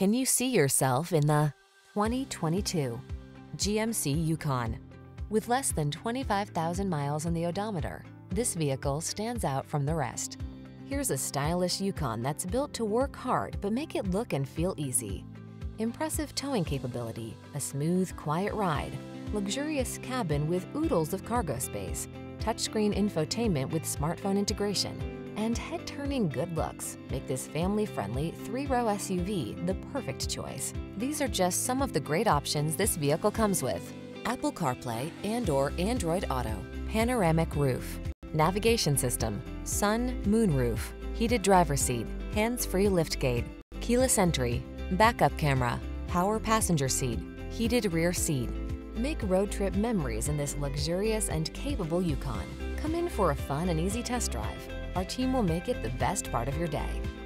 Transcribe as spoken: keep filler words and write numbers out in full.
Can you see yourself in the twenty twenty-two G M C Yukon? With less than twenty-five thousand miles on the odometer, this vehicle stands out from the rest. Here's a stylish Yukon that's built to work hard but make it look and feel easy. Impressive towing capability, a smooth, quiet ride, luxurious cabin with oodles of cargo space, touchscreen infotainment with smartphone integration, and head-turning good looks make this family-friendly three-row S U V the perfect choice. These are just some of the great options this vehicle comes with: Apple CarPlay and or Android Auto, panoramic roof, navigation system, sun, moon roof, heated driver's seat, hands-free liftgate, keyless entry, backup camera, power passenger seat, heated rear seat. Make road trip memories in this luxurious and capable Yukon. Come in for a fun and easy test drive. Our team will make it the best part of your day.